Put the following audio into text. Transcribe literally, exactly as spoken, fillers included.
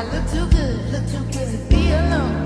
I look too good, look too good to be alone.